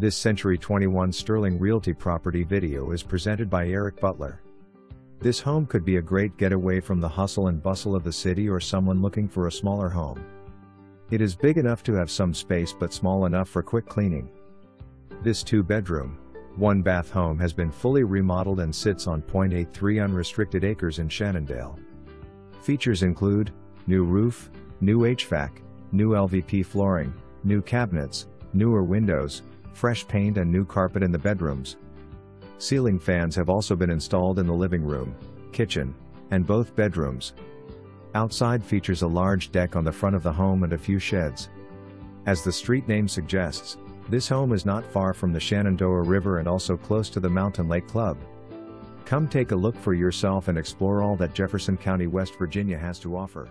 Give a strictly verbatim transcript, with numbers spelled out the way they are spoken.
This Century twenty-one Sterling Realty property video is presented by Eric Butler. This home could be a great getaway from the hustle and bustle of the city or someone looking for a smaller home. It is big enough to have some space but small enough for quick cleaning. This two-bedroom, one-bath home has been fully remodeled and sits on zero point eight three unrestricted acres in Shannondale. Features include new roof, new H V A C, new L V P flooring, new cabinets, newer windows, fresh paint and new carpet in the bedrooms. Ceiling fans have also been installed in the living room, kitchen, and both bedrooms. Outside features a large deck on the front of the home and a few sheds. As the street name suggests, this home is not far from the Shenandoah River and also close to the Mountain Lake Club. Come take a look for yourself and explore all that Jefferson County, West Virginia has to offer.